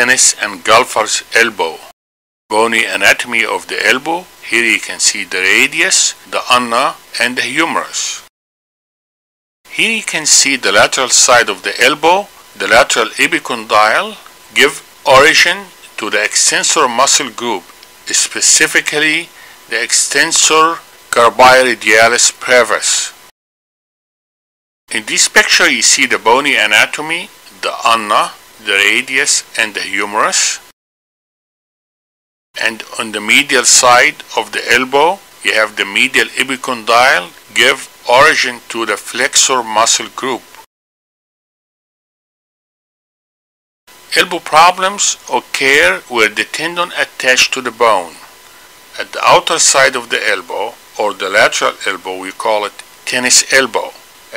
tennis and golfer's elbow. Bony anatomy of the elbow. Here you can see the radius, the ulna, and the humerus. Here you can see the lateral side of the elbow, the lateral epicondyle, give origin to the extensor muscle group, specifically the extensor carpi radialis brevis. In this picture you see the bony anatomy, the ulna, the radius, and the humerus. And on the medial side of the elbow you have the medial epicondyle, give origin to the flexor muscle group. Elbow problems occur where the tendon attached to the bone. At the outer side of the elbow, or the lateral elbow, we call it tennis elbow.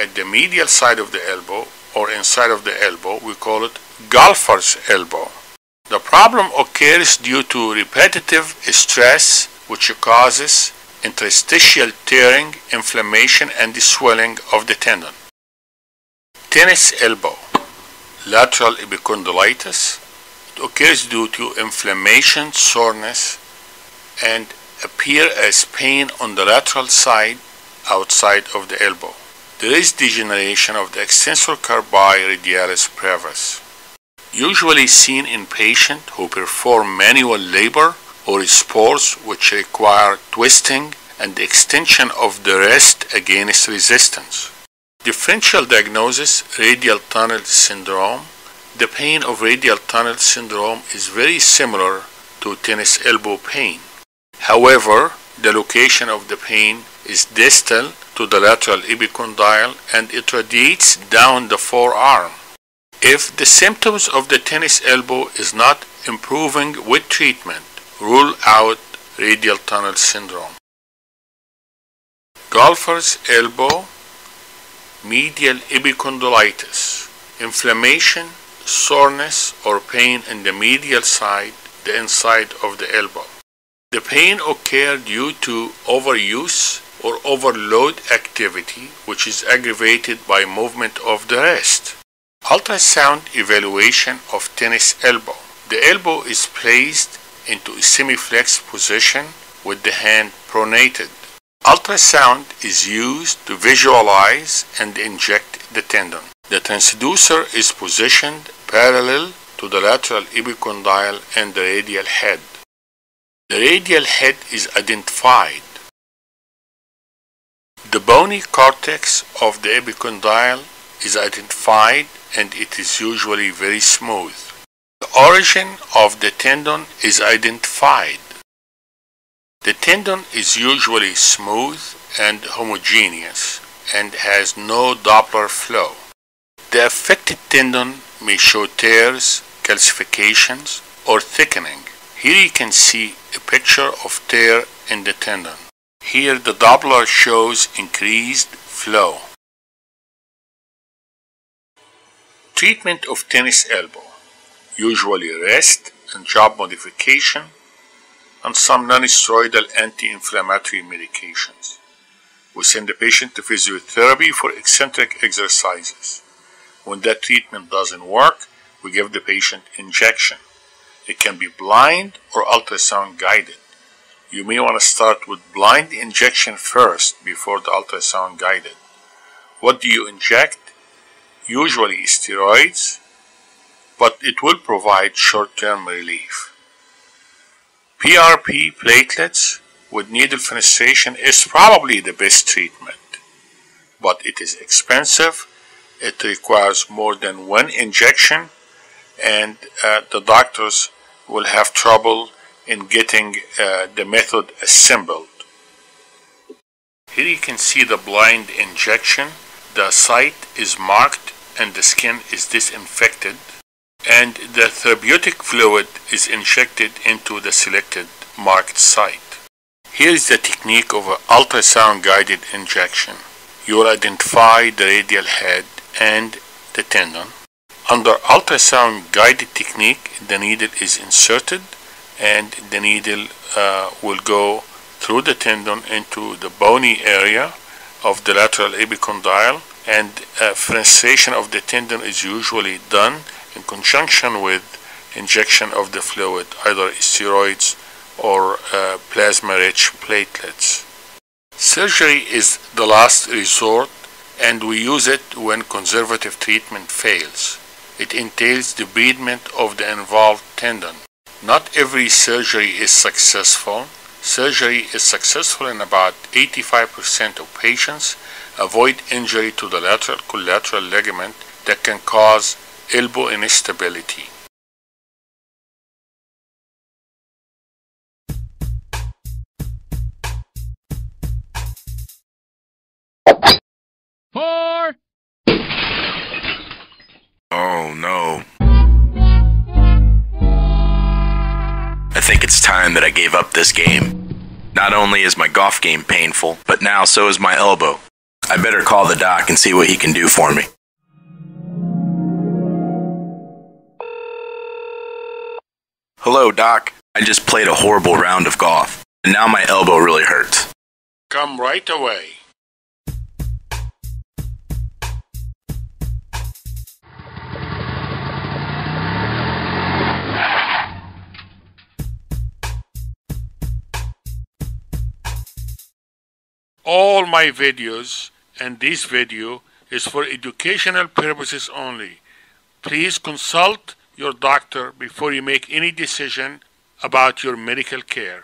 At the medial side of the elbow, or inside of the elbow, we call it golfer's elbow. The problem occurs due to repetitive stress, which causes interstitial tearing, inflammation, and the swelling of the tendon. Tennis elbow, lateral epicondylitis. It occurs due to inflammation, soreness, and appear as pain on the lateral side outside of the elbow. There is degeneration of the extensor carpi radialis brevis, usually seen in patients who perform manual labor or sports which require twisting and the extension of the wrist against resistance. Differential diagnosis, radial tunnel syndrome. The pain of radial tunnel syndrome is very similar to tennis elbow pain. However, the location of the pain is distal to the lateral epicondyle and it radiates down the forearm. If the symptoms of the tennis elbow is not improving with treatment, rule out radial tunnel syndrome. Golfer's elbow, medial epicondylitis. Inflammation, soreness, or pain in the medial side, the inside of the elbow. The pain occurs due to overuse or overload activity, which is aggravated by movement of the wrist. Ultrasound evaluation of tennis elbow. The elbow is placed into a semi-flexed position with the hand pronated. Ultrasound is used to visualize and inject the tendon. The transducer is positioned parallel to the lateral epicondyle and the radial head. The radial head is identified. The bony cortex of the epicondyle is identified and it is usually very smooth. The origin of the tendon is identified. The tendon is usually smooth and homogeneous and has no Doppler flow. The affected tendon may show tears, calcifications, or thickening. Here you can see a picture of tear in the tendon. Here the Doppler shows increased flow. Treatment of tennis elbow. Usually rest and job modification and some non-steroidal anti-inflammatory medications. We send the patient to physiotherapy for eccentric exercises. When that treatment doesn't work, we give the patient injection. It can be blind or ultrasound guided. You may want to start with blind injection first before the ultrasound guided. What do you inject? Usually steroids, but it will provide short-term relief. PRP platelets with needle fenestration is probably the best treatment, but it is expensive. It requires more than one injection, and the doctors will have trouble in getting the method assembled. Here you can see the blind injection. The site is marked and the skin is disinfected, and the therapeutic fluid is injected into the selected marked site. Here is the technique of an ultrasound guided injection. You will identify the radial head and the tendon. Under ultrasound guided technique, the needle is inserted and the needle will go through the tendon into the bony area of the lateral epicondyle, and fenestration of the tendon is usually done in conjunction with injection of the fluid, either steroids or plasma-rich platelets. Surgery is the last resort, and we use it when conservative treatment fails. It entails debridement of the involved tendon. Not every surgery is successful. Surgery is successful in about 85% of patients. Avoid injury to the lateral collateral ligament that can cause elbow instability. Oh no. I think it's time that I gave up this game. Not only is my golf game painful, but now so is my elbow. I better call the doc and see what he can do for me. Hello, Doc. I just played a horrible round of golf, and now my elbow really hurts. Come right away. All my videos and this video is for educational purposes only. Please consult your doctor before you make any decision about your medical care.